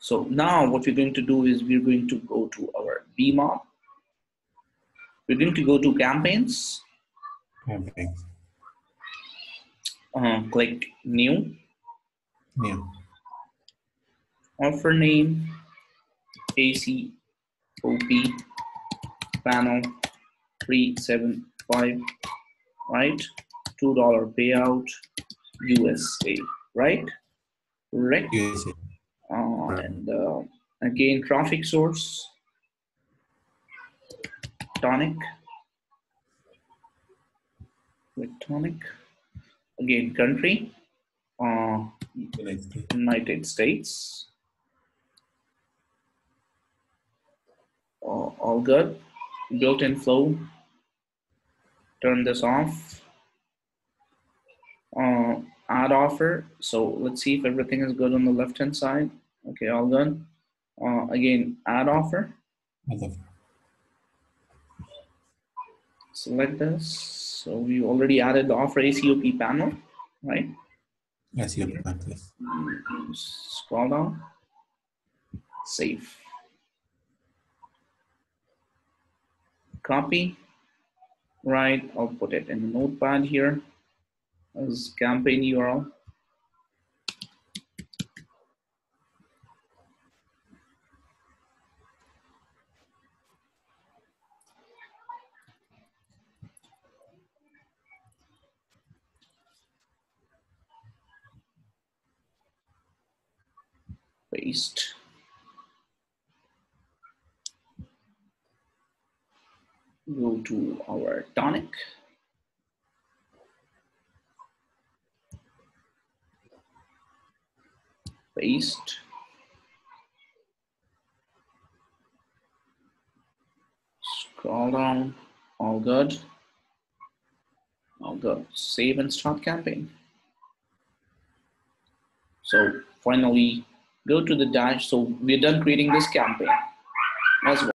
So now what we're going to do is we're going to go to our BeMob. We're going to go to campaigns. Campaigns. Click new. New. Offer name ACOP panel 375, right? $2 payout USA, right? Correct. USA. And again, traffic source, tonic, again, country, United States, all good, built-in flow, turn this off, add offer. So let's see if everything is good on the left-hand side. Okay, all done. Again, add offer. Select this. So we already added the offer ACOP panel, right? ACOP panel, yes. Scroll down. Save. Copy. Right, I'll put it in the notepad here as campaign URL. Paste. Go to our tonic. Paste. Scroll down. All good. All good. Save and start campaign. So finally, go to the dash. So we're done creating this campaign as well.